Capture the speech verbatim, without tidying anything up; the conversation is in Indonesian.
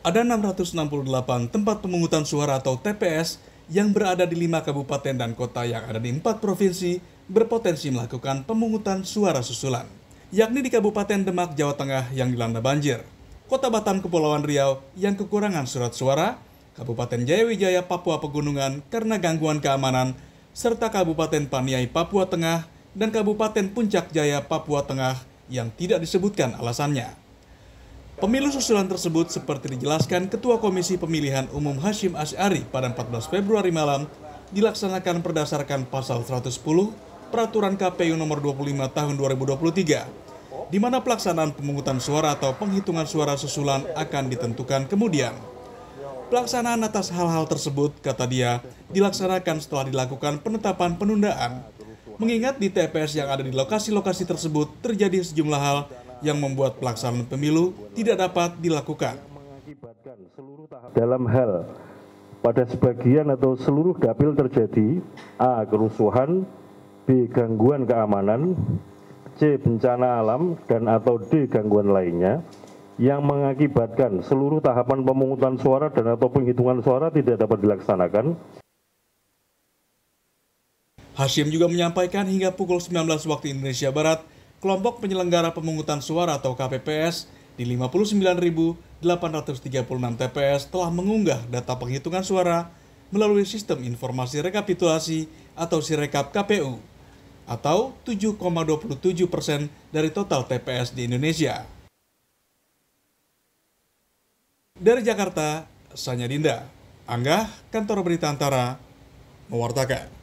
Ada enam ratus enam puluh delapan tempat pemungutan suara atau T P S yang berada di lima kabupaten dan kota yang ada di empat provinsi berpotensi melakukan pemungutan suara susulan, yakni di Kabupaten Demak, Jawa Tengah yang dilanda banjir, Kota Batam, Kepulauan Riau yang kekurangan surat suara, Kabupaten Jayawijaya, Papua Pegunungan karena gangguan keamanan, serta Kabupaten Paniai, Papua Tengah, dan Kabupaten Puncak Jaya, Papua Tengah yang tidak disebutkan alasannya. Pemilu susulan tersebut seperti dijelaskan Ketua Komisi Pemilihan Umum Hasyim Asy'ari pada empat belas Februari malam dilaksanakan berdasarkan Pasal seratus sepuluh Peraturan K P U Nomor dua puluh lima Tahun dua ribu dua puluh tiga, di mana pelaksanaan pemungutan suara atau penghitungan suara susulan akan ditentukan kemudian. Pelaksanaan atas hal-hal tersebut, kata dia, dilaksanakan setelah dilakukan penetapan penundaan, mengingat di T P S yang ada di lokasi-lokasi tersebut terjadi sejumlah hal yang membuat pelaksanaan pemilu tidak dapat dilakukan. Dalam hal pada sebagian atau seluruh dapil terjadi A. kerusuhan, B. gangguan keamanan, C. bencana alam, dan atau D. gangguan lainnya yang mengakibatkan seluruh tahapan pemungutan suara dan atau penghitungan suara tidak dapat dilaksanakan. Hasyim juga menyampaikan hingga pukul sembilan belas waktu Indonesia Barat, kelompok penyelenggara pemungutan suara atau K P P S di lima puluh sembilan ribu delapan ratus tiga puluh enam T P S telah mengunggah data penghitungan suara melalui sistem informasi rekapitulasi atau Sirekap K P U, atau tujuh koma dua tujuh persen dari total T P S di Indonesia. Dari Jakarta, Sanya Dinda, Angga, Kantor Berita Antara, mewartakan.